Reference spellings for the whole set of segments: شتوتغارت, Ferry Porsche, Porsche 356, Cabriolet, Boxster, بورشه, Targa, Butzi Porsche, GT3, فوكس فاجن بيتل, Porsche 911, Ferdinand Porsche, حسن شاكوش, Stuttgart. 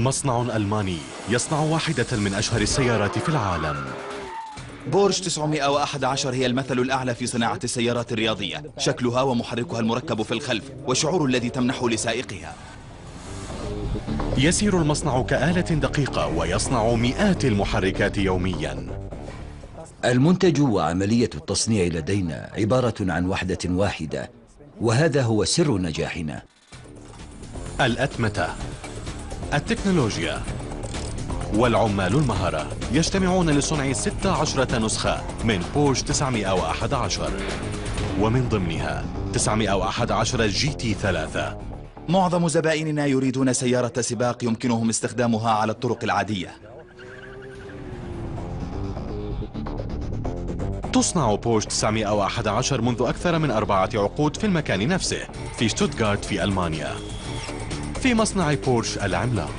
مصنع ألماني يصنع واحدة من أشهر السيارات في العالم. بورش 911 هي المثل الأعلى في صناعة السيارات الرياضية، شكلها ومحركها المركب في الخلف والشعور الذي تمنحه لسائقها. يسير المصنع كآلة دقيقة ويصنع مئات المحركات يوميا. المنتج وعملية التصنيع لدينا عبارة عن وحدة واحدة، وهذا هو سر نجاحنا. الأتمتة، التكنولوجيا والعمال المهرة يجتمعون لصنع 16 نسخة من بورش 911، ومن ضمنها 911 GT3. معظم زبائننا يريدون سيارة سباق يمكنهم استخدامها على الطرق العادية. تصنع بورش 911 منذ أكثر من 4 عقود في المكان نفسه في شتوتغارت في ألمانيا، في مصنع بورش العملاق.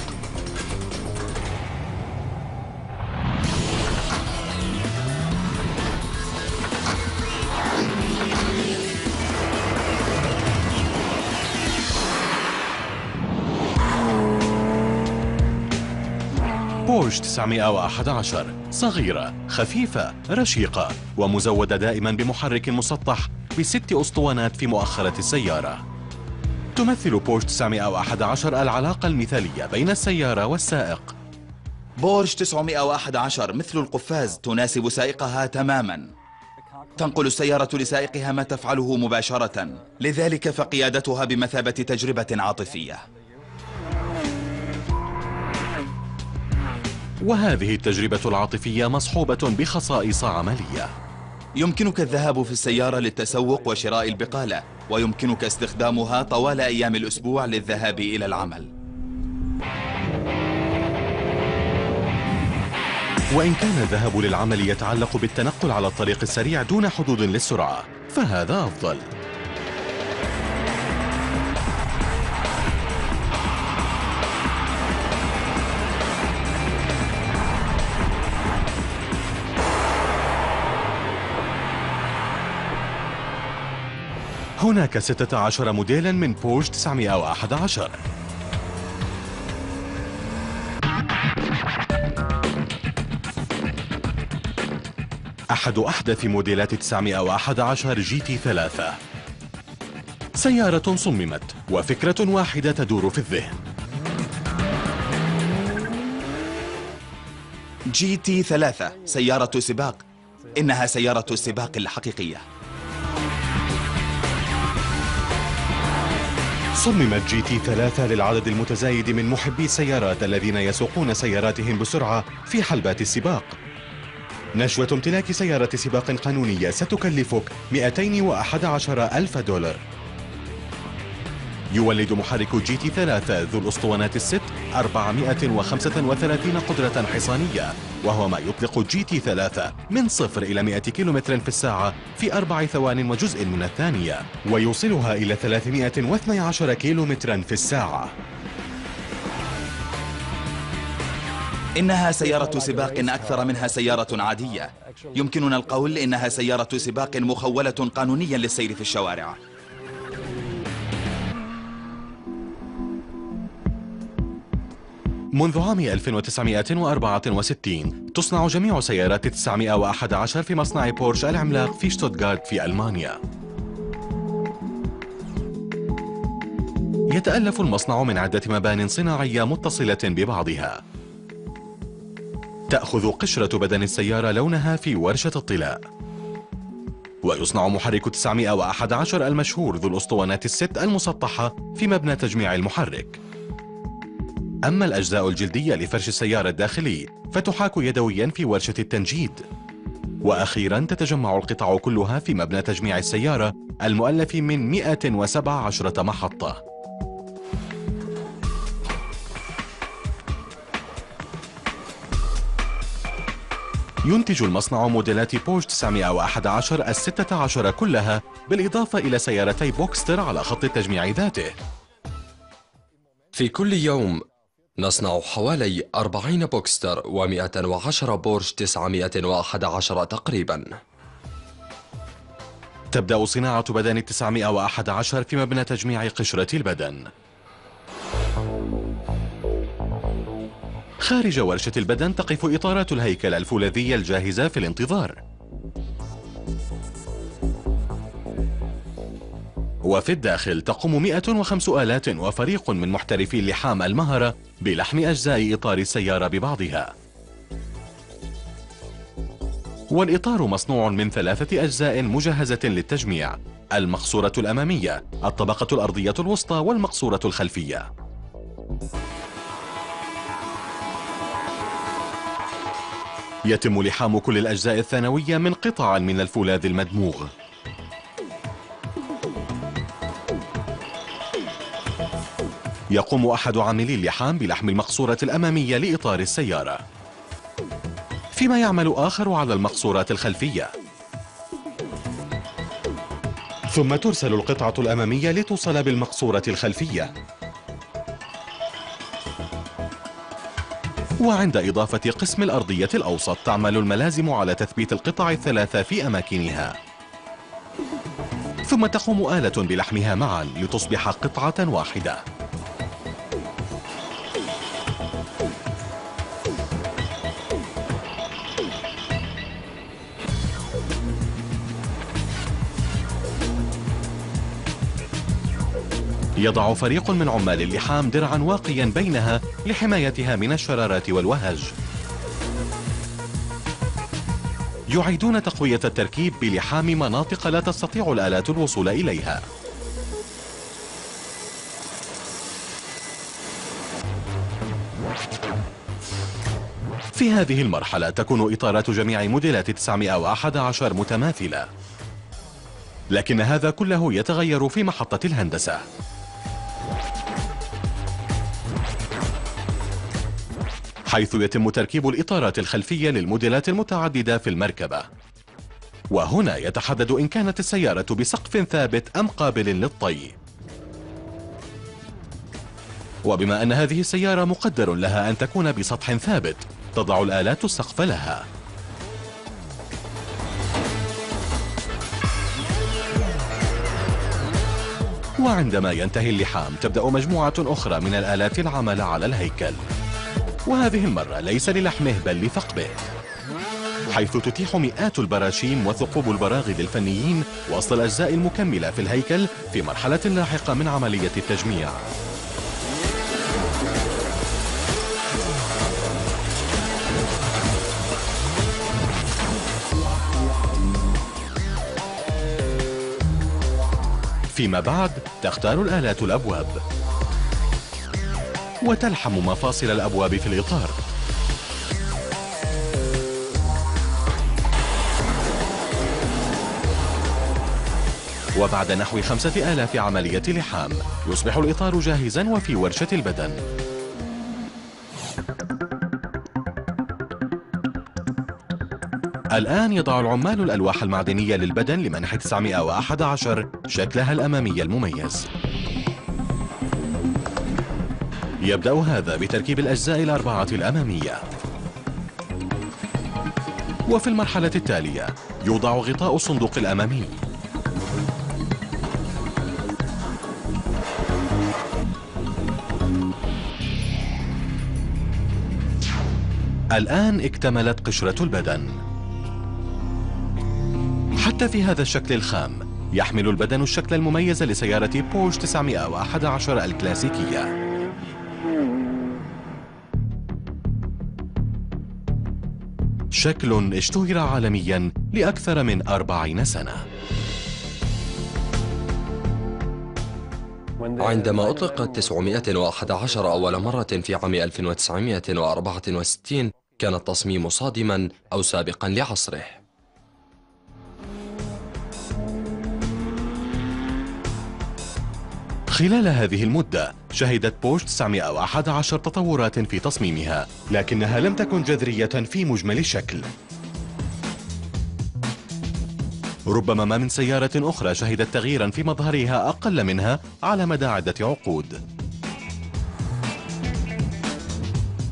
بورش 911 صغيرة، خفيفة، رشيقة، ومزودة دائما بمحرك مسطح ب6 أسطوانات في مؤخرة السيارة. تمثل بورش 911 العلاقة المثالية بين السيارة والسائق. بورش 911 مثل القفاز، تناسب سائقها تماما. تنقل السيارة لسائقها ما تفعله مباشرة، لذلك فقيادتها بمثابة تجربة عاطفية. وهذه التجربة العاطفية مصحوبة بخصائص عملية. يمكنك الذهاب في السيارة للتسوق وشراء البقالة، ويمكنك استخدامها طوال أيام الأسبوع للذهاب إلى العمل. وإن كان الذهاب للعمل يتعلق بالتنقل على الطريق السريع دون حدود للسرعة، فهذا أفضل. هناك 16 موديلا من بورش 911. أحد أحدث موديلات 911 GT3، سيارة صممت وفكرة واحدة تدور في الذهن. GT3 سيارة سباق، إنها سيارة السباق الحقيقية. صممت GT3 للعدد المتزايد من محبي السيارات الذين يسوقون سياراتهم بسرعة في حلبات السباق. نشوة امتلاك سيارة سباق قانونية ستكلفك $211,000. يولد محرك GT3 ذو الأسطوانات الست 435 قدرة حصانية، وهو ما يطلق GT3 من 0 إلى 100 كيلومتر في الساعة في 4 ثوان وجزء من الثانية، ويوصلها إلى 312 كيلومترا في الساعة. إنها سيارة سباق أكثر منها سيارة عادية، يمكننا القول إنها سيارة سباق مخولة قانونيا للسير في الشوارع. منذ عام 1964 تصنع جميع سيارات 911 في مصنع بورش العملاق في شتوتغارت في ألمانيا. يتألف المصنع من عدة مبان صناعية متصلة ببعضها. تأخذ قشرة بدن السيارة لونها في ورشة الطلاء. ويصنع محرك 911 المشهور ذو الأسطوانات الست المسطحة في مبنى تجميع المحرك. أما الأجزاء الجلدية لفرش السيارة الداخلي فتحاك يدويا في ورشة التنجيد. وأخيرا تتجمع القطع كلها في مبنى تجميع السيارة المؤلف من 117 محطة. ينتج المصنع موديلات بورش 911 ال16 كلها، بالإضافة إلى سيارتي بوكستر على خط التجميع ذاته. في كل يوم نصنع حوالي 40 بوكستر و110 بورش 911 تقريبا. تبدأ صناعة بدن 911 في مبنى تجميع قشرة البدن. خارج ورشة البدن تقف إطارات الهيكل الفولاذية الجاهزة في الانتظار. وفي الداخل تقوم 105 آلات وفريق من محترفي لحام المهرة بلحم أجزاء إطار السيارة ببعضها. والإطار مصنوع من 3 أجزاء مجهزة للتجميع: المقصورة الأمامية، الطبقة الأرضية الوسطى، والمقصورة الخلفية. يتم لحام كل الأجزاء الثانوية من قطع من الفولاذ المدموغ. يقوم أحد عاملي اللحام بلحم المقصورة الأمامية لإطار السيارة، فيما يعمل آخر على المقصورات الخلفية. ثم ترسل القطعة الأمامية لتوصل بالمقصورة الخلفية. وعند إضافة قسم الأرضية الأوسط تعمل الملازم على تثبيت القطع الثلاثة في أماكنها. ثم تقوم آلة بلحمها معا لتصبح قطعة واحدة. يضع فريق من عمال اللحام درعا واقيا بينها لحمايتها من الشرارات والوهج. يعيدون تقوية التركيب بلحام مناطق لا تستطيع الآلات الوصول إليها. في هذه المرحلة تكون إطارات جميع موديلات 911 متماثلة، لكن هذا كله يتغير في محطة الهندسة. حيث يتم تركيب الإطارات الخلفية للموديلات المتعددة في المركبة، وهنا يتحدد إن كانت السيارة بسقف ثابت أم قابل للطي. وبما أن هذه السيارة مقدر لها أن تكون بسطح ثابت، تضع الآلات السقف لها. وعندما ينتهي اللحام تبدأ مجموعة أخرى من الآلات العمل على الهيكل، وهذه المرة ليس للحمه بل لثقبه، حيث تتيح مئات البراشيم وثقوب البراغد الفنيين وصل الأجزاء المكملة في الهيكل في مرحلة لاحقة من عملية التجميع. فيما بعد تختار الآلات الأبواب وتلحم مفاصل الأبواب في الإطار. وبعد نحو 5000 عملية لحام يصبح الإطار جاهزا وفي ورشة البدن. الآن يضع العمال الألواح المعدنية للبدن لمنح 911 شكلها الأمامي المميز. يبدأ هذا بتركيب الأجزاء 4 الأمامية. وفي المرحلة التالية يوضع غطاء الصندوق الأمامي. الآن اكتملت قشرة البدن. حتى في هذا الشكل الخام يحمل البدن الشكل المميز لسيارة بورش 911 الكلاسيكية. شكل اشتهر عالميا لأكثر من 40 سنة. عندما أطلقت 911 أول مرة في عام 1964 كان التصميم صادما أو سابقا لعصره. خلال هذه المدة شهدت بورش 911 تطورات في تصميمها، لكنها لم تكن جذرية في مجمل الشكل. ربما ما من سيارة أخرى شهدت تغييرا في مظهرها أقل منها على مدى عدة عقود.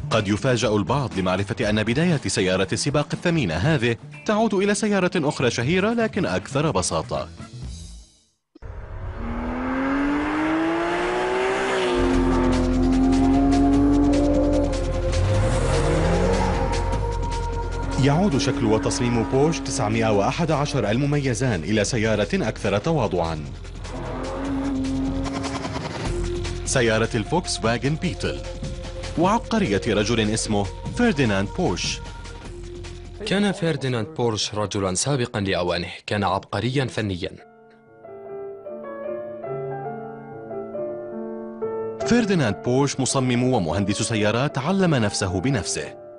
قد يفاجأ البعض لمعرفة أن بداية سيارة السباق الثمينة هذه تعود إلى سيارة أخرى شهيرة لكن أكثر بساطة. يعود شكل وتصميم بورش 911 المميزان إلى سيارة أكثر تواضعاً. سيارة الفوكس فاجن بيتل وعبقرية رجل اسمه فرديناند بورش. كان فرديناند بورش رجلاً سابقاً لأوانه، كان عبقرياً فنياً. فرديناند بورش مصمم ومهندس سيارات علم نفسه بنفسه.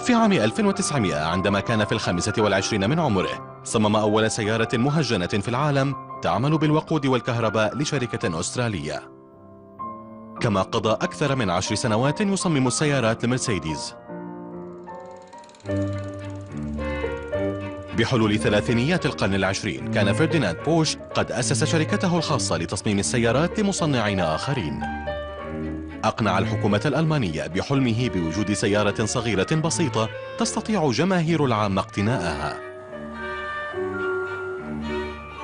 في عام 1900 عندما كان في 25 من عمره، صمم أول سيارة مهجنة في العالم تعمل بالوقود والكهرباء لشركة أسترالية. كما قضى أكثر من 10 سنوات يصمم السيارات لمرسيدس. بحلول ثلاثينيات القرن العشرين كان فرديناند بورش قد أسس شركته الخاصة لتصميم السيارات لمصنعين آخرين. أقنع الحكومة الألمانية بحلمه بوجود سيارة صغيرة بسيطة تستطيع جماهير العامة اقتناءها.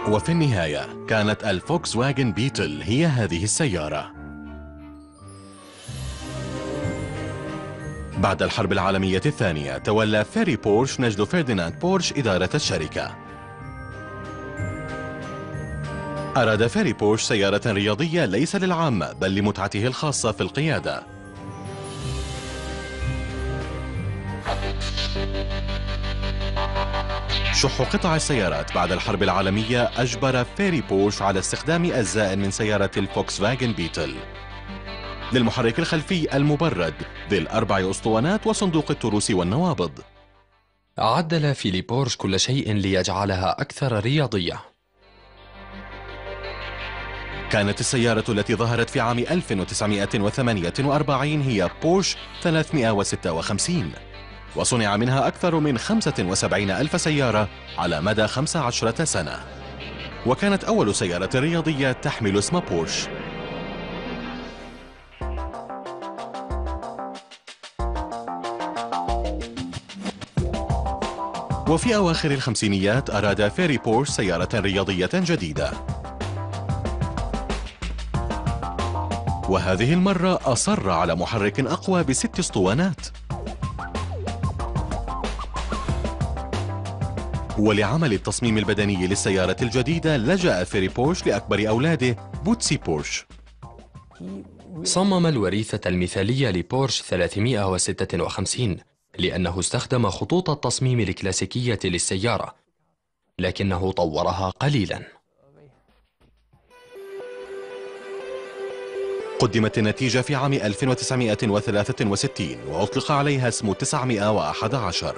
وفي النهاية كانت الفوكس واجن بيتل هي هذه السيارة. بعد الحرب العالمية الثانية تولى فيري بورش نجد فرديناند بورش إدارة الشركة. أراد فيري بورش سيارة رياضية ليس للعامة بل لمتعته الخاصة في القيادة. شح قطع السيارات بعد الحرب العالمية أجبر فيري بورش على استخدام أجزاء من سيارة الفوكس فاجن بيتل. للمحرك الخلفي المبرد ذي ال4 أسطوانات وصندوق التروس والنوابض. عدل فيلي بورش كل شيء ليجعلها أكثر رياضية. كانت السيارة التي ظهرت في عام 1948 هي بورش 356، وصنع منها أكثر من 75,000 سيارة على مدى 15 سنة، وكانت أول سيارة رياضية تحمل اسم بورش. وفي أواخر الخمسينيات أراد فيري بورش سيارة رياضية جديدة، وهذه المرة أصر على محرك أقوى ب6 أسطوانات. ولعمل التصميم البدني للسيارة الجديدة لجأ فيري بورش لأكبر أولاده بوتسي بورش. صمم الوريثة المثالية لبورش 356 لأنه استخدم خطوط التصميم الكلاسيكية للسيارة، لكنه طورها قليلا. قدمت النتيجة في عام 1963 وأطلق عليها اسم 911.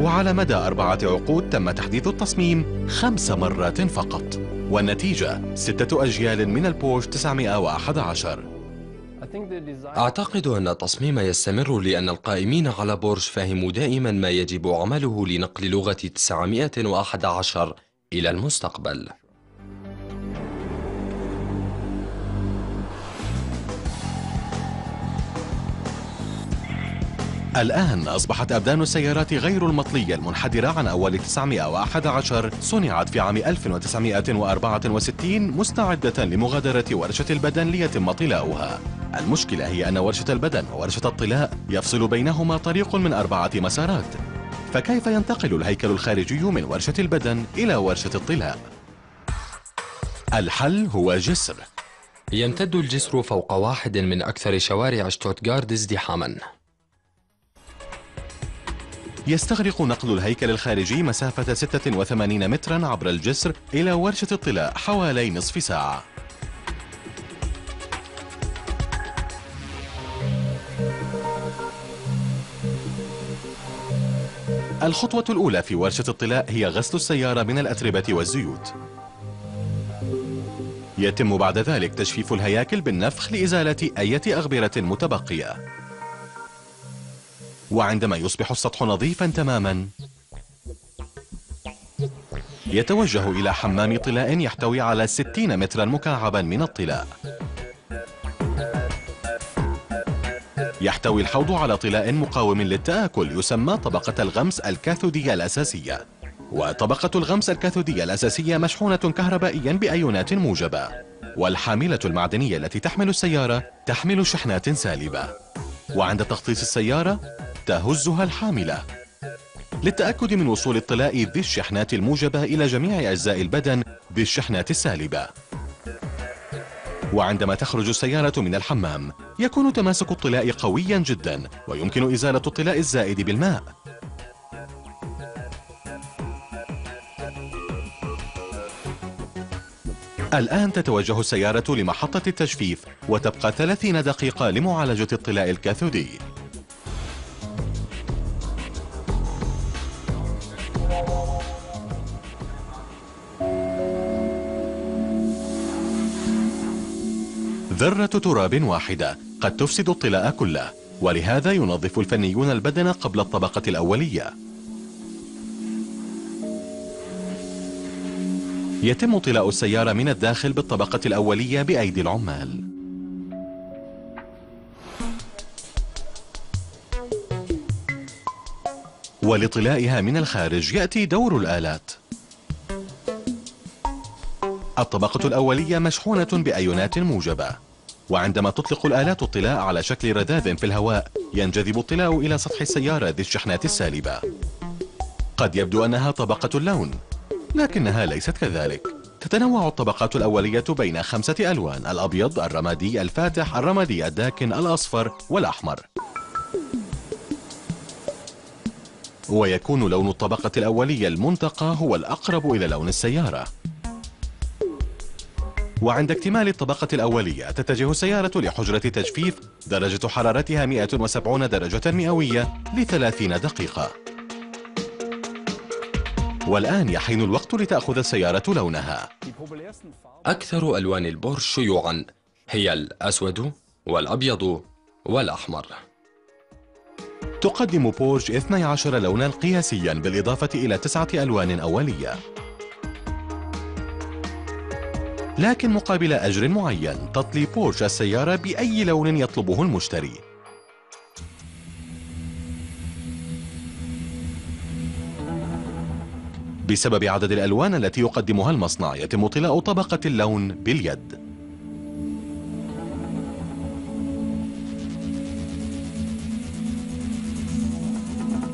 وعلى مدى 4 عقود تم تحديث التصميم 5 مرات فقط، والنتيجة 6 أجيال من البورش 911. أعتقد أن التصميم يستمر لأن القائمين على بورش فهموا دائما ما يجب عمله لنقل لغة 911 إلى المستقبل. الآن أصبحت أبدان السيارات غير المطلية المنحدرة عن أول 911 صنعت في عام 1964 مستعدة لمغادرة ورشة البدن ليتم طلاؤها. المشكلة هي أن ورشة البدن وورشة الطلاء يفصل بينهما طريق من 4 مسارات، فكيف ينتقل الهيكل الخارجي من ورشة البدن إلى ورشة الطلاء؟ الحل هو جسر. يمتد الجسر فوق واحد من أكثر شوارع شتوتغارت ازدحاما. يستغرق نقل الهيكل الخارجي مسافة 86 متراً عبر الجسر إلى ورشة الطلاء حوالي نصف ساعة. الخطوة الأولى في ورشة الطلاء هي غسل السيارة من الأتربة والزيوت. يتم بعد ذلك تجفيف الهياكل بالنفخ لإزالة أي أغبرة متبقية. وعندما يصبح السطح نظيفاً تماماً، يتوجه إلى حمام طلاء يحتوي على 60 متراً مكعباً من الطلاء. يحتوي الحوض على طلاء مقاوم للتآكل يسمى طبقة الغمس الكاثودية الأساسية. وطبقة الغمس الكاثودية الأساسية مشحونة كهربائياً بأيونات موجبة، والحاملة المعدنية التي تحمل السيارة تحمل شحنات سالبة. وعند تخطيط السيارة تهزها الحاملة للتأكد من وصول الطلاء ذي الشحنات الموجبة إلى جميع أجزاء البدن ذي الشحنات السالبة. وعندما تخرج السيارة من الحمام يكون تماسك الطلاء قويا جدا، ويمكن إزالة الطلاء الزائد بالماء. الآن تتوجه السيارة لمحطة التجفيف وتبقى 30 دقيقة لمعالجة الطلاء الكاثودي. ذرة تراب واحدة قد تفسد الطلاء كله، ولهذا ينظف الفنيون البدن قبل الطبقة الأولية. يتم طلاء السيارة من الداخل بالطبقة الأولية بأيدي العمال. ولطلائها من الخارج يأتي دور الآلات. الطبقة الأولية مشحونة بأيونات موجبة، وعندما تطلق الآلات الطلاء على شكل رذاذ في الهواء ينجذب الطلاء إلى سطح السيارة ذي الشحنات السالبة. قد يبدو أنها طبقة اللون، لكنها ليست كذلك. تتنوع الطبقات الأولية بين 5 ألوان: الأبيض، الرمادي الفاتح، الرمادي الداكن، الأصفر والأحمر. ويكون لون الطبقة الأولية المنتقى هو الأقرب إلى لون السيارة. وعند اكتمال الطبقة الأولية تتجه السيارة لحجرة تجفيف درجة حرارتها 170 درجة مئوية ل30 دقيقة. والآن يحين الوقت لتأخذ السيارة لونها. أكثر ألوان البورش شيوعاً هي الأسود والأبيض والأحمر. تقدم بورش 12 لوناً قياسياً بالإضافة إلى 9 ألوان أولية، لكن مقابل أجر معين تطلي بورش السيارة بأي لون يطلبه المشتري. بسبب عدد الألوان التي يقدمها المصنع يتم طلاء طبقة اللون باليد.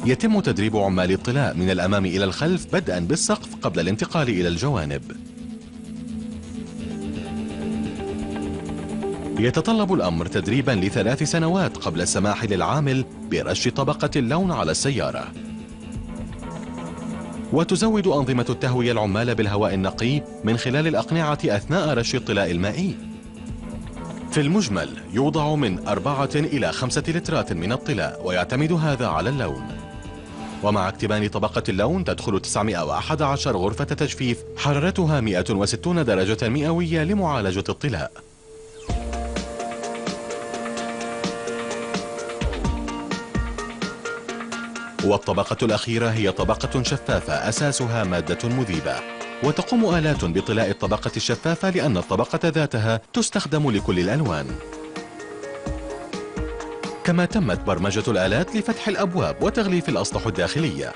يتم تدريب عمال الطلاء من الأمام إلى الخلف بدءا بالسقف قبل الانتقال إلى الجوانب. يتطلب الأمر تدريبا ل3 سنوات قبل السماح للعامل برش طبقة اللون على السيارة. وتزود أنظمة التهوية العمال بالهواء النقي من خلال الأقنعة أثناء رش الطلاء المائي. في المجمل يوضع من 4 إلى 5 لترات من الطلاء، ويعتمد هذا على اللون. ومع اكتمال طبقة اللون تدخل 911 غرفة تجفيف حرارتها 160 درجة مئوية لمعالجة الطلاء. والطبقة الأخيرة هي طبقة شفافة أساسها مادة مذيبة، وتقوم آلات بطلاء الطبقة الشفافة لأن الطبقة ذاتها تستخدم لكل الألوان. كما تمت برمجة الآلات لفتح الأبواب وتغليف الأسطح الداخلية.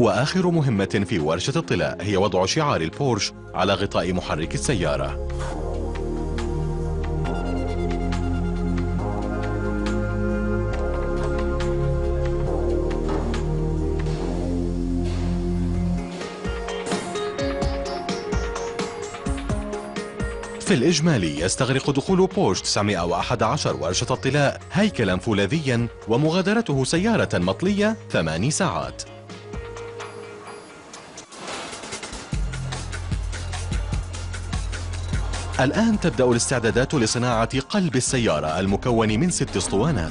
وآخر مهمة في ورشة الطلاء هي وضع شعار البورش على غطاء محرك السيارة. في الإجمالي يستغرق دخول بورش 911 ورشة الطلاء هيكلاً فولاذياً ومغادرته سيارة مطلية 8 ساعات. الآن تبدأ الاستعدادات لصناعة قلب السيارة المكون من 6 أسطوانات.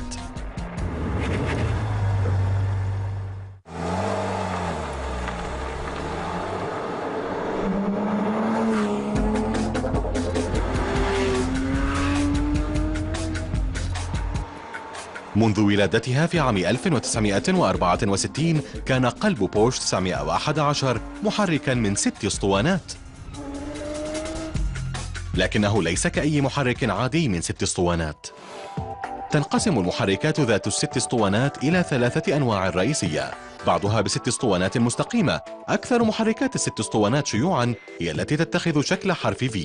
منذ ولادتها في عام 1964 كان قلب بورش 911 محركاً من 6 أسطوانات، لكنه ليس كأي محرك عادي من 6 أسطوانات. تنقسم المحركات ذات ال6 أسطوانات إلى 3 أنواع رئيسية: بعضها بست اسطوانات مستقيمة. أكثر محركات الست اسطوانات شيوعاً هي التي تتخذ شكل حرف V،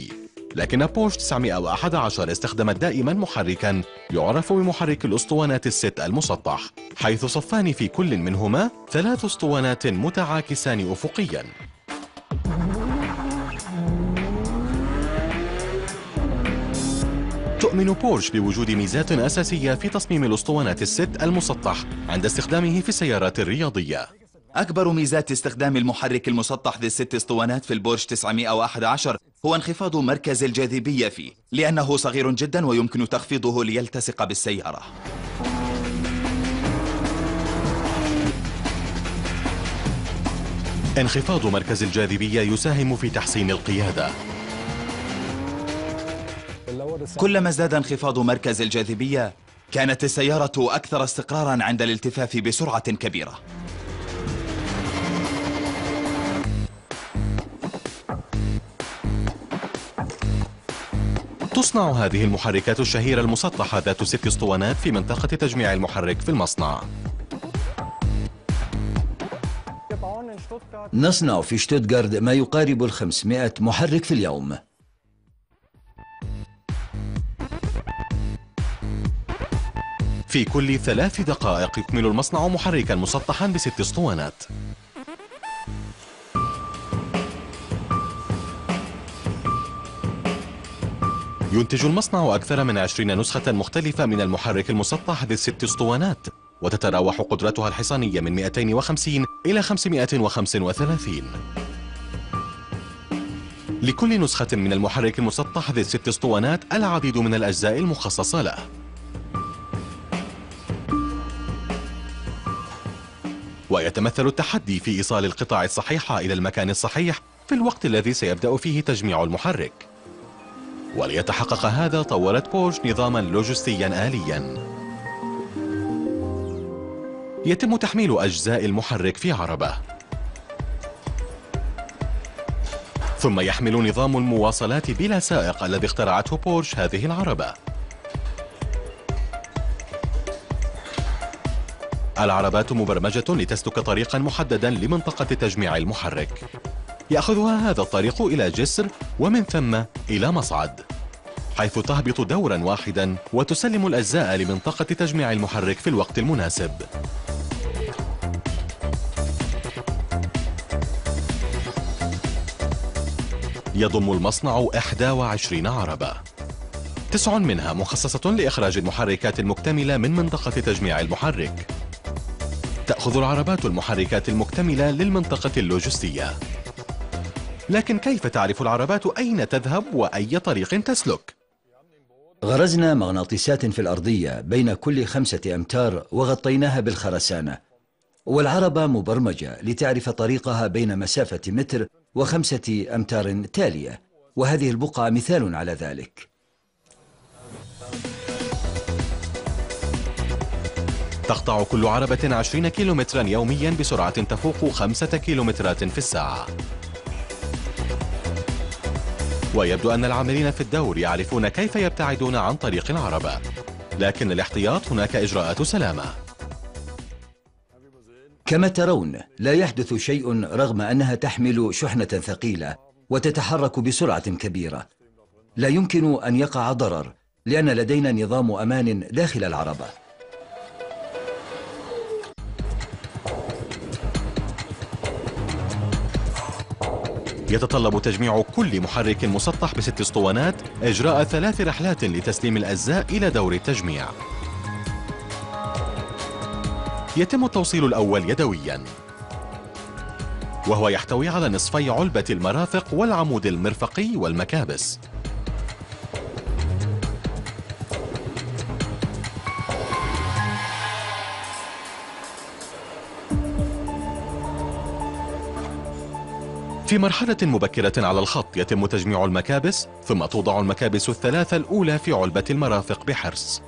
لكن بورش 911 استخدمت دائماً محركاً يعرف بمحرك الاسطوانات الست المسطح، حيث صفان في كل منهما ثلاث اسطوانات متعاكسان أفقياً. تؤمن بورش بوجود ميزات أساسية في تصميم الأسطوانات الست المسطح عند استخدامه في السيارات الرياضية. أكبر ميزات استخدام المحرك المسطح ذي الست أسطوانات في البورش 911 هو انخفاض مركز الجاذبية فيه، لأنه صغير جدا ويمكن تخفيضه ليلتصق بالسيارة. انخفاض مركز الجاذبية يساهم في تحسين القيادة. كلما ازداد انخفاض مركز الجاذبية كانت السيارة أكثر استقراراً عند الالتفاف بسرعة كبيرة. تصنع هذه المحركات الشهيرة المسطحة ذات ست اسطوانات في منطقة تجميع المحرك في المصنع. نصنع في شتوتغارت ما يقارب 500 محرك في اليوم. في كل 3 دقائق يكمل المصنع محركاً مسطحاً ب6 اسطوانات. ينتج المصنع أكثر من 20 نسخة مختلفة من المحرك المسطح ب6 اسطوانات، وتتراوح قدرتها الحصانية من 250 إلى 535. لكل نسخة من المحرك المسطح ب6 اسطوانات العديد من الأجزاء المخصصة له. ويتمثل التحدي في إيصال القطع الصحيحة إلى المكان الصحيح في الوقت الذي سيبدأ فيه تجميع المحرك. وليتحقق هذا طورت بورش نظاماً لوجستياً آلياً. يتم تحميل أجزاء المحرك في عربة، ثم يحمل نظام المواصلات بلا سائق الذي اخترعته بورش هذه العربة. العربات مبرمجة لتسلك طريقاً محدداً لمنطقة تجميع المحرك، يأخذها هذا الطريق إلى جسر ومن ثم إلى مصعد، حيث تهبط دوراً واحداً وتسلم الأجزاء لمنطقة تجميع المحرك في الوقت المناسب. يضم المصنع 21 عربة، 9 منها مخصصة لإخراج المحركات المكتملة من منطقة تجميع المحرك. تأخذ العربات المحركات المكتملة للمنطقة اللوجستية، لكن كيف تعرف العربات أين تذهب وأي طريق تسلك؟ غرزنا مغناطيسات في الأرضية بين كل 5 أمتار وغطيناها بالخرسانة، والعربة مبرمجة لتعرف طريقها بين مسافة متر و5 أمتار تالية، وهذه البقعة مثال على ذلك. تقطع كل عربة 20 كيلومتراً يومياً بسرعة تفوق 5 كيلومترات في الساعة. ويبدو أن العاملين في الدور يعرفون كيف يبتعدون عن طريق العربة، لكن للاحتياط هناك إجراءات سلامة. كما ترون لا يحدث شيء رغم أنها تحمل شحنة ثقيلة وتتحرك بسرعة كبيرة. لا يمكن أن يقع ضرر لأن لدينا نظام أمان داخل العربة. يتطلب تجميع كل محرك مسطح ب6 اسطوانات إجراء 3 رحلات لتسليم الأجزاء إلى دور التجميع. يتم التوصيل الأول يدوياً، وهو يحتوي على نصفي علبة المرافق والعمود المرفقي والمكابس. في مرحلة مبكرة على الخط يتم تجميع المكابس، ثم توضع المكابس الثلاثة الأولى في علبة المرافق بحرص.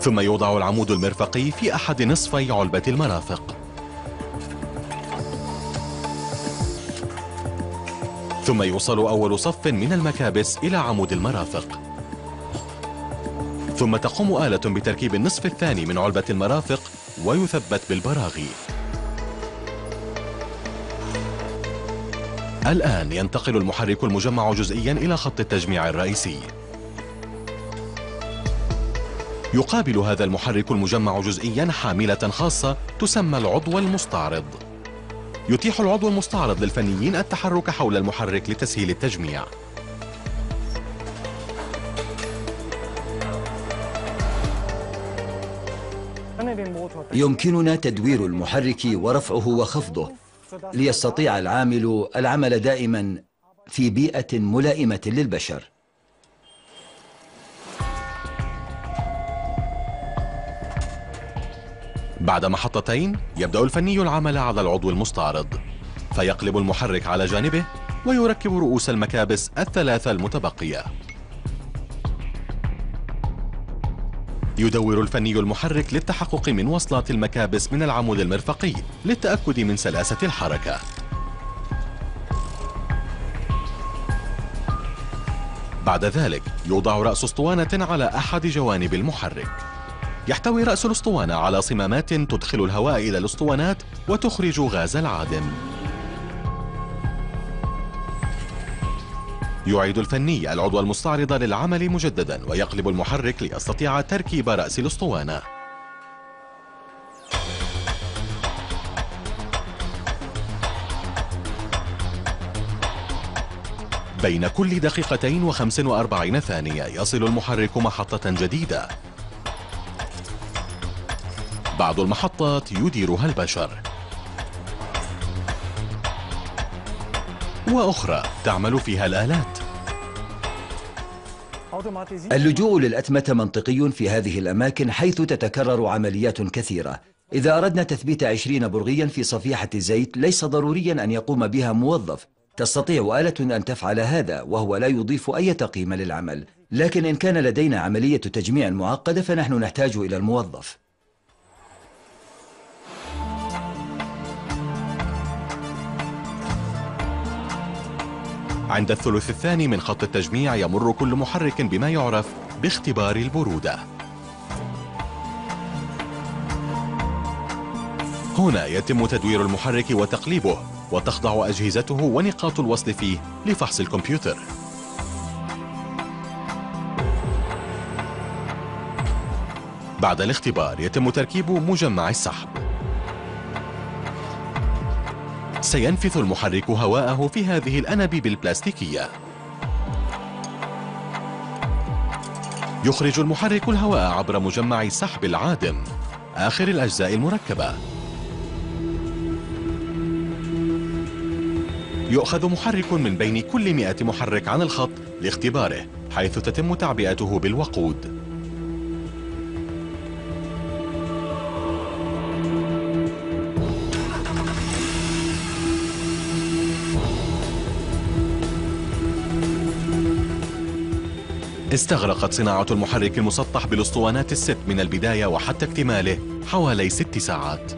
ثم يوضع العمود المرفقي في أحد نصفي علبة المرافق. ثم يوصل أول صف من المكابس إلى عمود المرافق. ثم تقوم آلة بتركيب النصف الثاني من علبة المرافق ويثبت بالبراغي. الآن ينتقل المحرك المجمع جزئيا إلى خط التجميع الرئيسي. يقابل هذا المحرك المجمع جزئيا حاملة خاصة تسمى العضو المستعرض. يتيح العضو المستعرض للفنيين التحرك حول المحرك لتسهيل التجميع. يمكننا تدوير المحرك ورفعه وخفضه ليستطيع العامل العمل دائما في بيئة ملائمة للبشر. بعد محطتين يبدأ الفني العمل على العضو المستعرض، فيقلب المحرك على جانبه ويركب رؤوس المكابس الثلاثة المتبقية. يدور الفني المحرك للتحقق من وصلات المكابس من العمود المرفقي للتأكد من سلاسة الحركة. بعد ذلك يوضع رأس اسطوانة على أحد جوانب المحرك. يحتوي رأس الاسطوانة على صمامات تدخل الهواء إلى الاسطوانات وتخرج غاز العادم. يعيد الفني العضو المستعرض للعمل مجددا ويقلب المحرك ليستطيع تركيب رأس الاسطوانة. بين كل دقيقتين و45 ثانية يصل المحرك محطة جديدة. بعض المحطات يديرها البشر وأخرى تعمل فيها الآلات. اللجوء للأتمتة منطقي في هذه الأماكن حيث تتكرر عمليات كثيرة. إذا أردنا تثبيت 20 برغيا في صفيحة زيت ليس ضروريا أن يقوم بها موظف، تستطيع آلة أن تفعل هذا وهو لا يضيف أي قيمة للعمل، لكن إن كان لدينا عملية تجميع معقدة فنحن نحتاج إلى الموظف. عند الثلث الثاني من خط التجميع يمر كل محرك بما يعرف باختبار البرودة. هنا يتم تدوير المحرك وتقليبه وتخضع أجهزته ونقاط الوصل فيه لفحص الكمبيوتر. بعد الاختبار يتم تركيب مجمع السحب. سينفث المحرك هواءه في هذه الأنابيب البلاستيكية. يخرج المحرك الهواء عبر مجمع سحب العادم آخر الأجزاء المركبة. يؤخذ محرك من بين كل 100 محرك عن الخط لاختباره حيث تتم تعبئته بالوقود. استغرقت صناعة المحرك المسطح بالاسطوانات الست من البداية وحتى اكتماله حوالي 6 ساعات.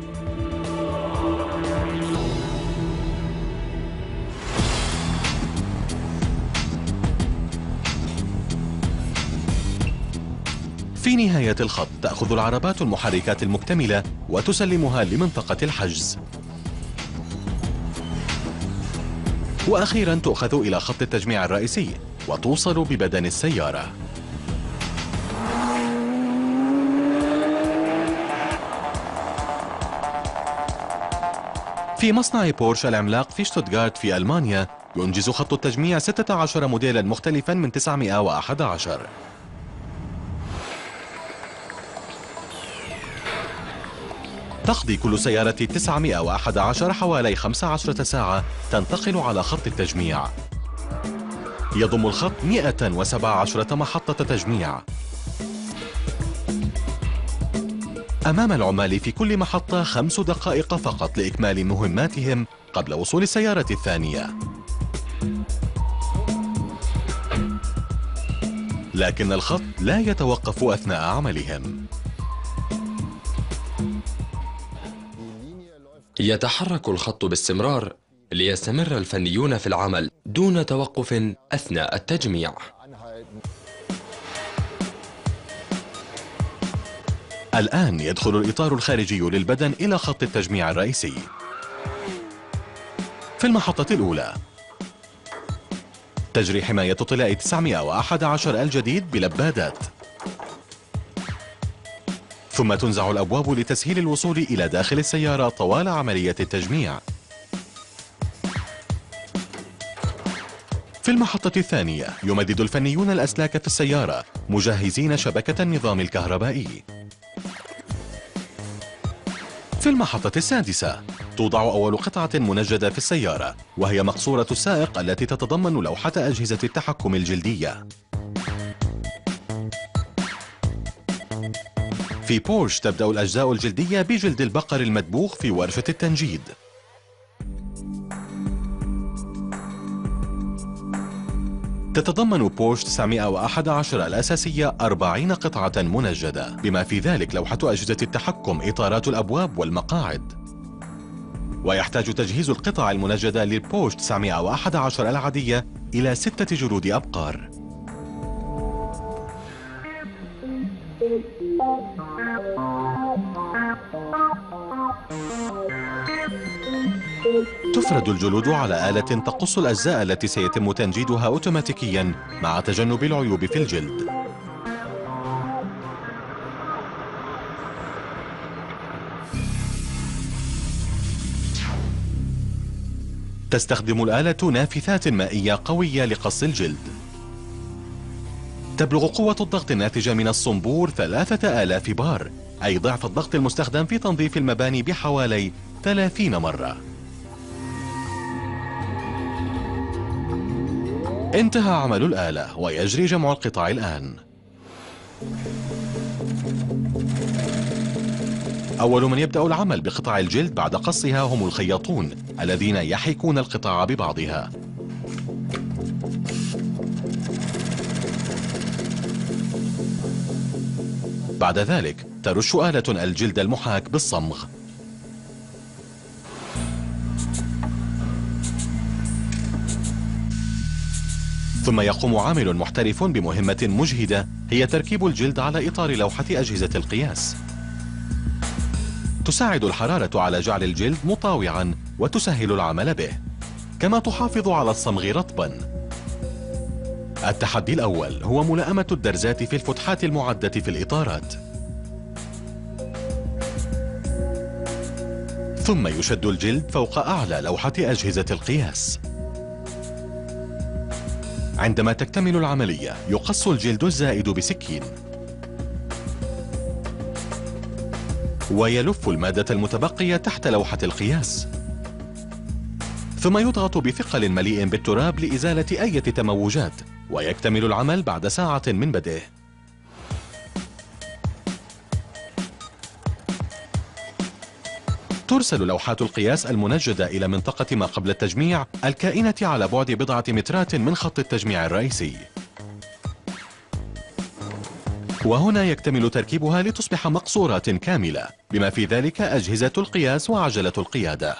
في نهاية الخط تأخذ العربات المحركات المكتملة وتسلمها لمنطقة الحجز. وأخيرا تؤخذ إلى خط التجميع الرئيسي وتوصل ببدن السيارة. في مصنع بورشه العملاق في شتوتغارت في ألمانيا ينجز خط التجميع 16 موديلا مختلفا من 911. تقضي كل سيارة 911 حوالي 15 ساعة تنتقل على خط التجميع. يضم الخط 117 محطة تجميع. أمام العمال في كل محطة 5 دقائق فقط لإكمال مهماتهم قبل وصول السيارة الثانية. لكن الخط لا يتوقف أثناء عملهم. يتحرك الخط باستمرار ليستمر الفنيون في العمل دون توقف أثناء التجميع. الآن يدخل الإطار الخارجي للبدن إلى خط التجميع الرئيسي. في المحطة الأولى تجري حماية طلاء 911 الجديد بلبادات، ثم تنزع الأبواب لتسهيل الوصول إلى داخل السيارة طوال عملية التجميع. في المحطة الثانية يمدد الفنيون الأسلاك في السيارة مجهزين شبكة النظام الكهربائي. في المحطة السادسة توضع أول قطعة منجدة في السيارة، وهي مقصورة السائق التي تتضمن لوحة أجهزة التحكم الجلدية. في بورش تبدأ الأجزاء الجلدية بجلد البقر المدبوغ في ورشة التنجيد. تتضمن بورش 911 الأساسية 40 قطعة منجدة، بما في ذلك لوحة أجهزة التحكم، إطارات الأبواب والمقاعد. ويحتاج تجهيز القطع المنجدة للبورش 911 العادية إلى 6 جلود أبقار. تفرد الجلود على آلة تقص الأجزاء التي سيتم تنجيدها أوتوماتيكياً مع تجنب العيوب في الجلد. تستخدم الآلة نافثات مائية قوية لقص الجلد. تبلغ قوة الضغط الناتجة من الصنبور 3000 بار، أي ضعف الضغط المستخدم في تنظيف المباني بحوالي 30 مرة. انتهى عمل الآلة ويجري جمع القطع الآن. أول من يبدأ العمل بقطع الجلد بعد قصها هم الخياطون الذين يحكون القطع ببعضها. بعد ذلك ترش آلة الجلد المحاك بالصمغ. ثم يقوم عامل محترف بمهمة مجهدة هي تركيب الجلد على إطار لوحة أجهزة القياس. تساعد الحرارة على جعل الجلد مطاوعاً وتسهل العمل به، كما تحافظ على الصمغ رطباً. التحدي الأول هو ملائمة الدرزات في الفتحات المعدة في الإطارات. ثم يشد الجلد فوق أعلى لوحة أجهزة القياس. عندما تكتمل العملية يقص الجلد الزائد بسكين، ويلف المادة المتبقية تحت لوحة القياس، ثم يضغط بثقل مليء بالتراب لإزالة أي تموجات، ويكتمل العمل بعد ساعة من بدئه. ترسل لوحات القياس المنجدة إلى منطقة ما قبل التجميع الكائنة على بعد بضعة مترات من خط التجميع الرئيسي، وهنا يكتمل تركيبها لتصبح مقصورات كاملة، بما في ذلك أجهزة القياس وعجلة القيادة.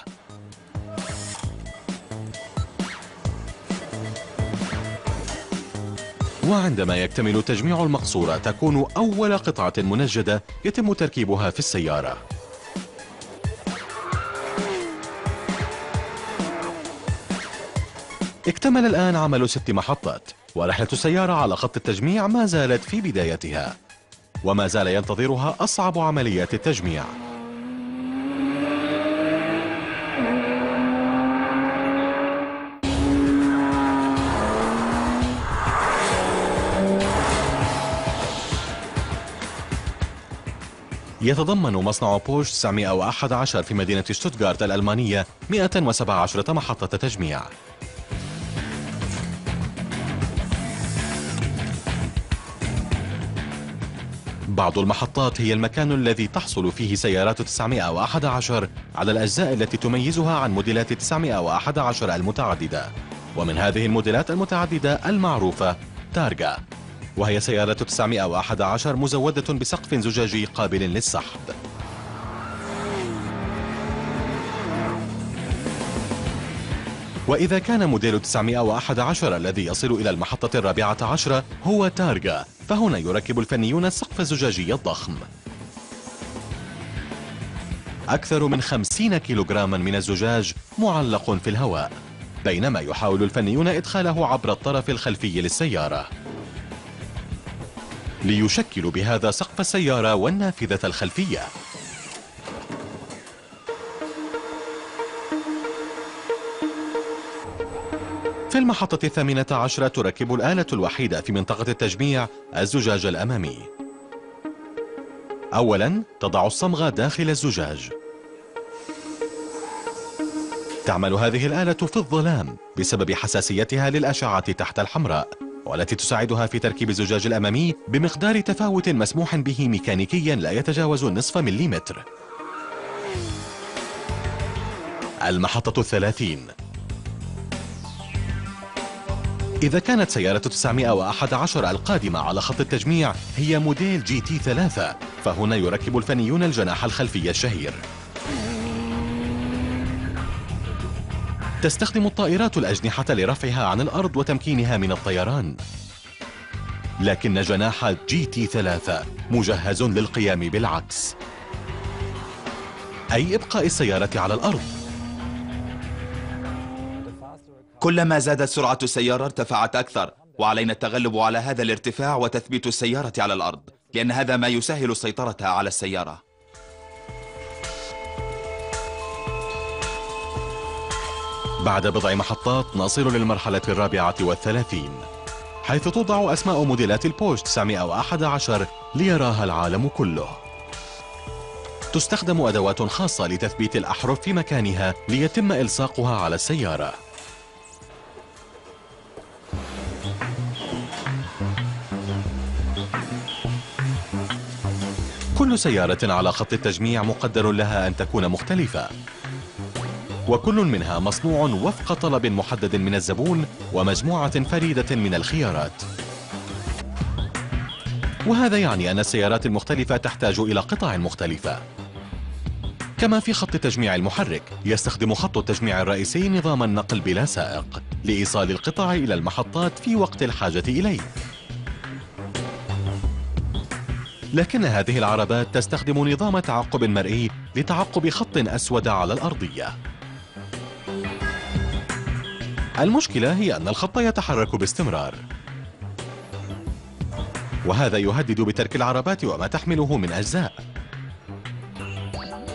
وعندما يكتمل تجميع المقصورة تكون أول قطعة منجدة يتم تركيبها في السيارة. اكتمل الآن عمل 6 محطات، ورحلة السيارة على خط التجميع ما زالت في بدايتها، وما زال ينتظرها أصعب عمليات التجميع. يتضمن مصنع بورش 911 في مدينة شتوتغارت الألمانية 117 محطة تجميع. بعض المحطات هي المكان الذي تحصل فيه سيارات 911 على الأجزاء التي تميزها عن موديلات 911 المتعددة، ومن هذه الموديلات المتعددة المعروفة تارجا، وهي سيارة 911 مزودة بسقف زجاجي قابل للسحب. وإذا كان موديل 911 الذي يصل إلى المحطة 14 هو تارجا، فهنا يركب الفنيون السقف الزجاجي الضخم. أكثر من 50 كيلوغراما من الزجاج معلق في الهواء، بينما يحاول الفنيون إدخاله عبر الطرف الخلفي للسيارة ليشكلوا بهذا سقف السيارة والنافذة الخلفية. في المحطة 18 تركب الآلة الوحيدة في منطقة التجميع الزجاج الأمامي. أولا تضع الصمغ داخل الزجاج. تعمل هذه الآلة في الظلام بسبب حساسيتها للأشعة تحت الحمراء، والتي تساعدها في تركيب الزجاج الأمامي بمقدار تفاوت مسموح به ميكانيكيا لا يتجاوز نصف مليمتر. المحطة 30. إذا كانت سيارة 911 القادمة على خط التجميع هي موديل جي تي 3، فهنا يركب الفنيون الجناح الخلفي الشهير. تستخدم الطائرات الأجنحة لرفعها عن الأرض وتمكينها من الطيران، لكن جناح جي تي 3 مجهز للقيام بالعكس، أي إبقاء السيارة على الأرض. كلما زادت سرعة السيارة ارتفعت أكثر، وعلينا التغلب على هذا الارتفاع وتثبيت السيارة على الأرض، لأن هذا ما يسهل سيطرتها على السيارة. بعد بضع محطات نصل للمرحلة 34، حيث توضع أسماء موديلات البورش 911 ليراها العالم كله. تستخدم أدوات خاصة لتثبيت الأحرف في مكانها ليتم إلصاقها على السيارة. كل سيارة على خط التجميع مقدر لها أن تكون مختلفة، وكل منها مصنوع وفق طلب محدد من الزبون ومجموعة فريدة من الخيارات. وهذا يعني أن السيارات المختلفة تحتاج إلى قطع مختلفة. كما في خط تجميع المحرك، يستخدم خط التجميع الرئيسي نظام النقل بلا سائق لإيصال القطع إلى المحطات في وقت الحاجة إليه. لكن هذه العربات تستخدم نظام تعقب مرئي لتعقب خط أسود على الأرضية. المشكلة هي أن الخط يتحرك باستمرار، وهذا يهدد بترك العربات وما تحمله من أجزاء.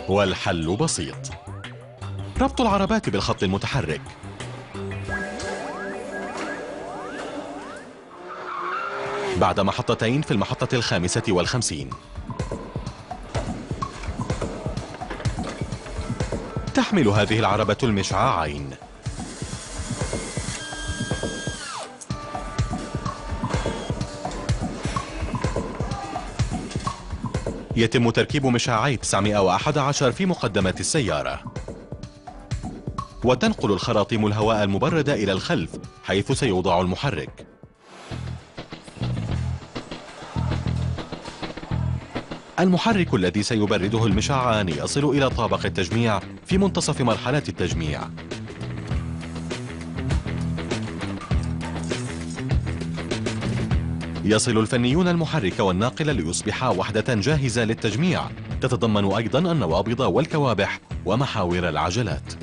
والحل بسيط: ربط العربات بالخط المتحرك. بعد محطتين في المحطة 55 تحمل هذه العربة المشعاعين. يتم تركيب مشعاعي 911 في مقدمة السيارة، وتنقل الخراطيم الهواء المبرد إلى الخلف حيث سيوضع المحرك. المحرك الذي سيبرده المشعاعان يصل إلى طابق التجميع في منتصف مرحلة التجميع. يصل الفنيون المحرك والناقل ليصبحا وحدة جاهزة للتجميع، تتضمن أيضا النوابض والكوابح ومحاور العجلات.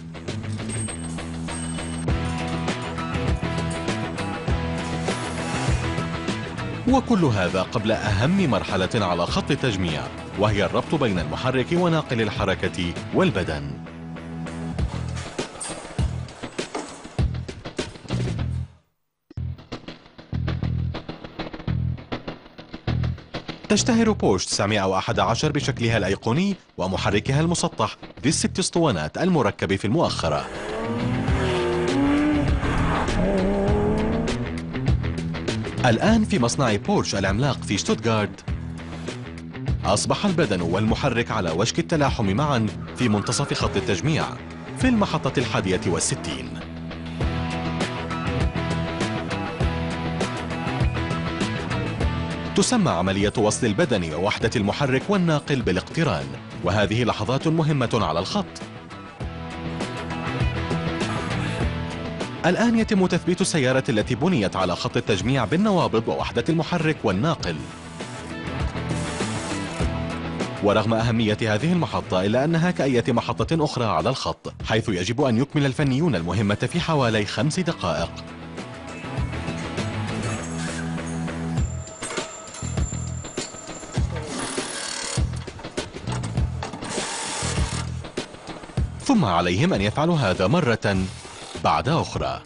وكل هذا قبل أهم مرحلة على خط التجميع، وهي الربط بين المحرك وناقل الحركة والبدن. تشتهر بورش 911 بشكلها الأيقوني ومحركها المسطح بالست اسطوانات المركب في المؤخرة. الآن في مصنع بورش العملاق في شتوتغارت، أصبح البدن والمحرك على وشك التلاحم معا في منتصف خط التجميع في المحطة 61. تسمى عملية وصل البدن ووحدة المحرك والناقل بالاقتران، وهذه لحظات مهمة على الخط. الآن يتم تثبيت السيارة التي بنيت على خط التجميع بالنوابض ووحدة المحرك والناقل. ورغم أهمية هذه المحطة إلا أنها كأية محطة أخرى على الخط، حيث يجب أن يكمل الفنيون المهمة في حوالي 5 دقائق. ثم عليهم أن يفعلوا هذا مرة بعد أخرى.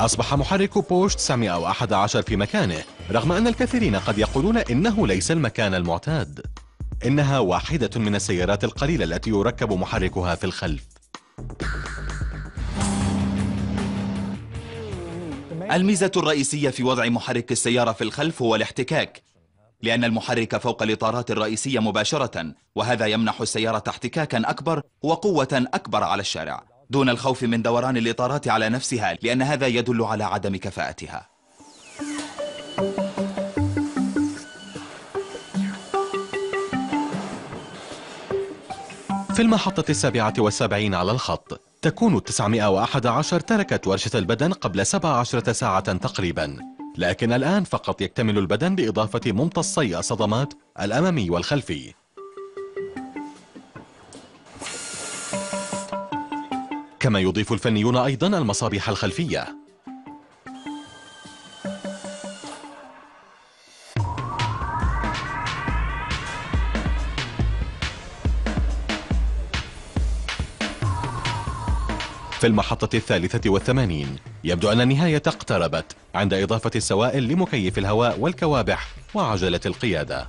أصبح محرك بورش 911 في مكانه، رغم أن الكثيرين قد يقولون إنه ليس المكان المعتاد. إنها واحدة من السيارات القليلة التي يركب محركها في الخلف. الميزة الرئيسية في وضع محرك السيارة في الخلف هو الاحتكاك، لأن المحرك فوق الإطارات الرئيسية مباشرة، وهذا يمنح السيارة احتكاكا أكبر وقوة أكبر على الشارع، دون الخوف من دوران الإطارات على نفسها، لأن هذا يدل على عدم كفاءتها. في المحطة 77 على الخط، تكون 911 تركت ورشة البدن قبل 17 ساعة تقريبا، لكن الآن فقط يكتمل البدن بإضافة ممتصي الصدمات الأمامي والخلفي. كما يضيف الفنيون أيضا المصابيح الخلفية. في المحطة 83 يبدو أن النهاية اقتربت عند إضافة السوائل لمكيف الهواء والكوابح وعجلة القيادة.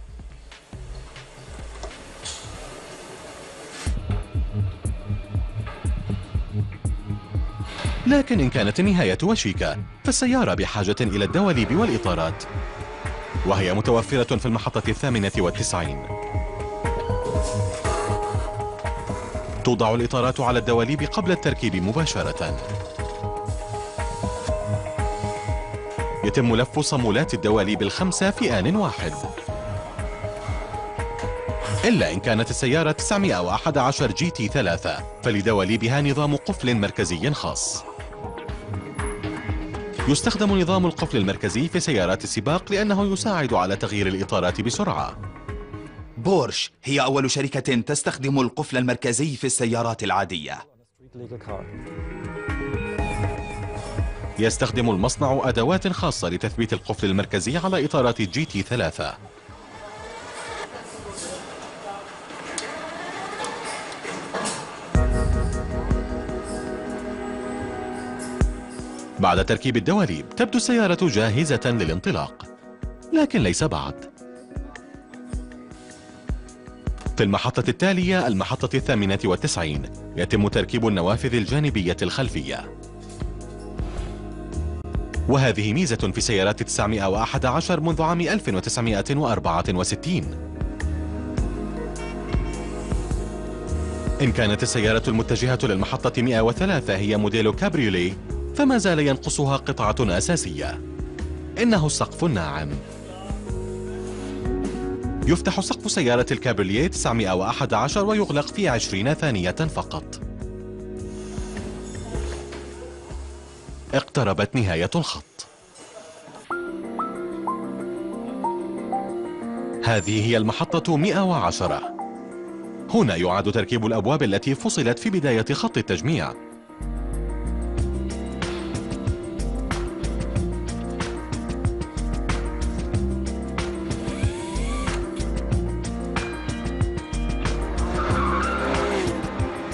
لكن إن كانت النهاية وشيكة فالسيارة بحاجة إلى الدواليب والإطارات، وهي متوفرة في المحطة 98. توضع الإطارات على الدواليب قبل التركيب مباشرة. يتم لف صامولات الدواليب ال5 في آن واحد، إلا إن كانت السيارة 911 جي تي 3 فلدواليبها نظام قفل مركزي خاص. يستخدم نظام القفل المركزي في سيارات السباق لأنه يساعد على تغيير الإطارات بسرعة. بورش هي أول شركة تستخدم القفل المركزي في السيارات العادية. يستخدم المصنع أدوات خاصة لتثبيت القفل المركزي على إطارات جي تي 3. بعد تركيب الدواليب تبدو السيارة جاهزة للانطلاق، لكن ليس بعد. في المحطة التالية، المحطة 98، يتم تركيب النوافذ الجانبية الخلفية، وهذه ميزة في سيارات 911 منذ عام 1964. إن كانت السيارة المتجهة للمحطة 103 هي موديل كابريولي، فما زال ينقصها قطعة أساسية، إنه السقف الناعم. يفتح سقف سيارة الكابريوليه 911 ويغلق في 20 ثانية فقط. اقتربت نهاية الخط. هذه هي المحطة 110. هنا يعاد تركيب الأبواب التي فصلت في بداية خط التجميع.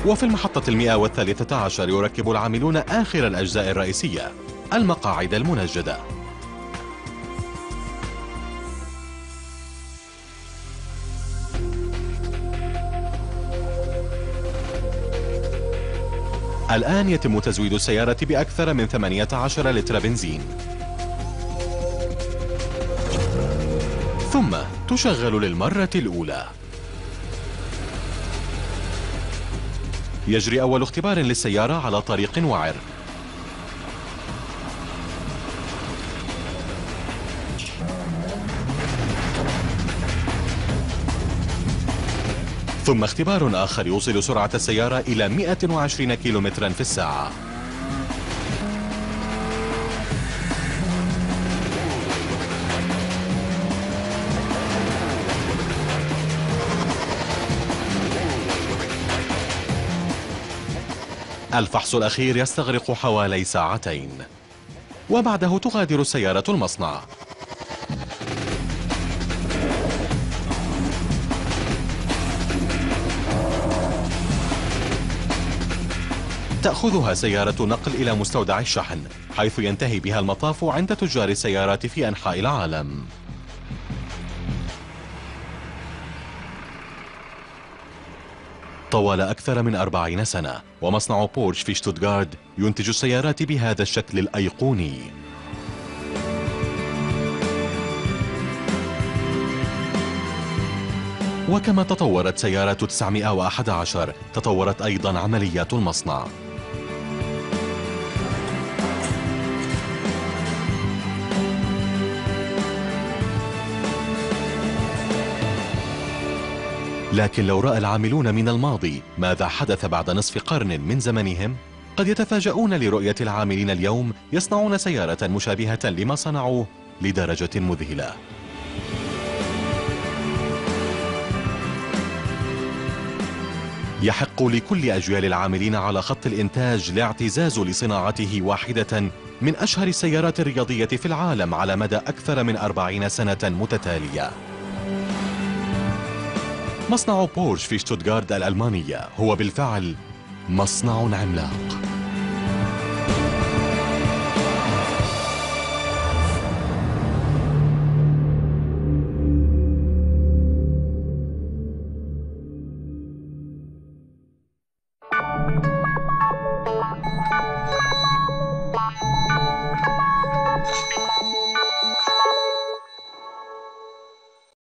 وفي المحطة 113 يركب العاملون آخر الأجزاء الرئيسية، المقاعد المنجدة. الآن يتم تزويد السيارة بأكثر من 18 لتر بنزين، ثم تشغل للمرة الأولى. يجري أول اختبار للسيارة على طريق وعر. ثم اختبار آخر يوصل سرعة السيارة إلى 120 كيلومترا في الساعة. الفحص الأخير يستغرق حوالي ساعتين وبعده تغادر سيارة المصنع. تأخذها سيارة نقل إلى مستودع الشحن حيث ينتهي بها المطاف عند تجار السيارات في أنحاء العالم. طوال أكثر من 40 سنة ومصنع بورش في شتوتغارد ينتج السيارات بهذا الشكل الأيقوني. وكما تطورت سيارة 911 تطورت أيضا عمليات المصنع. لكن لو رأى العاملون من الماضي ماذا حدث بعد نصف قرن من زمنهم قد يتفاجؤون لرؤية العاملين اليوم يصنعون سيارة مشابهة لما صنعوه لدرجة مذهلة. يحق لكل أجيال العاملين على خط الإنتاج الاعتزاز لصناعته واحدة من أشهر السيارات الرياضية في العالم على مدى أكثر من 40 سنة متتالية. مصنع بورش في شتوتغارد الألمانية هو بالفعل مصنع عملاق.